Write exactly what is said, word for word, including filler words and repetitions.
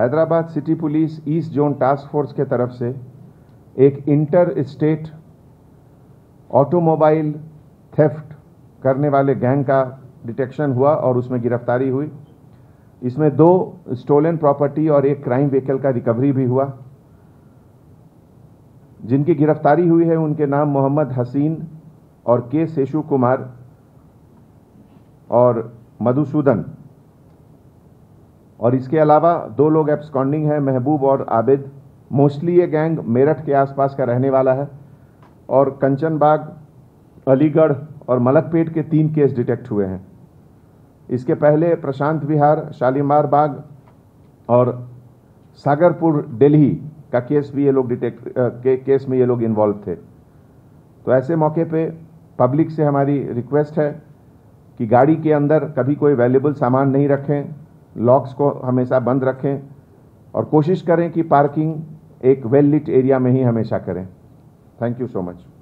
Hyderabad city police east zone task force के तरफ से एक इंटर स्टेट ऑटोमोबाइल थेफ्ट करने वाले गैंग का डिटेक्शन हुआ और उसमें गिरफ्तारी हुई। इसमें दो स्टोलन प्रॉपर्टी और एक क्राइम व्हीकल का रिकवरी भी हुआ। जिनकी गिरफ्तारी हुई है उनके नाम मोहम्मद हसीन और के शेषु कुमार और मधुसूदन, और इसके अलावा दो लोग एब्सकॉन्डिंग हैं, महबूब और आबिद। मोस्टली ये गैंग मेरठ के आसपास का रहने वाला है और कंचन बाग, अलीगढ़ और मलकपेट के तीन केस डिटेक्ट हुए हैं। इसके पहले प्रशांत विहार, शालीमार बाग और सागरपुर दिल्ली का केस भी ये लोग डिटेक्ट के केस में ये लोग इन्वॉल्व थे। तो ऐसे मौके पे पब्लिक से हमारी रिक्वेस्ट है कि गाड़ी के अंदर कभी कोई वैल्यूबल सामान नहीं रखें, लॉक्स को हमेशा बंद रखें और कोशिश करें कि पार्किंग एक वेल लिट एरिया में ही हमेशा करें। Thank you so much.